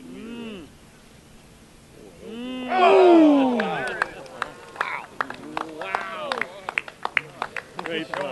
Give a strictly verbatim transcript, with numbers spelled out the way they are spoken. Mm. Mm. Oh. Wow. Wow. Great.